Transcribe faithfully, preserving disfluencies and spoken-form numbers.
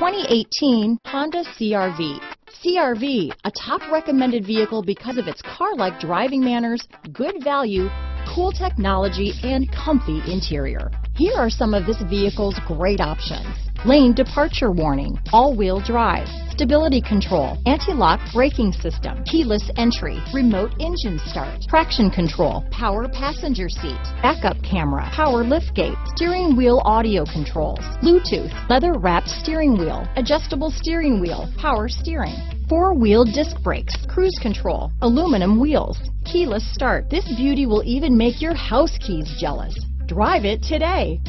twenty eighteen Honda C R V. C R V, a top recommended vehicle because of its car-like driving manners, good value, cool technology, and comfy interior. Here are some of this vehicle's great options: lane departure warning, all-wheel drive, stability control, anti-lock braking system, keyless entry, remote engine start, traction control, power passenger seat, backup camera, power liftgate, steering wheel audio controls, Bluetooth, leather-wrapped steering wheel, adjustable steering wheel, power steering, four-wheel disc brakes, cruise control, aluminum wheels, keyless start. This beauty will even make your house keys jealous. Drive it today.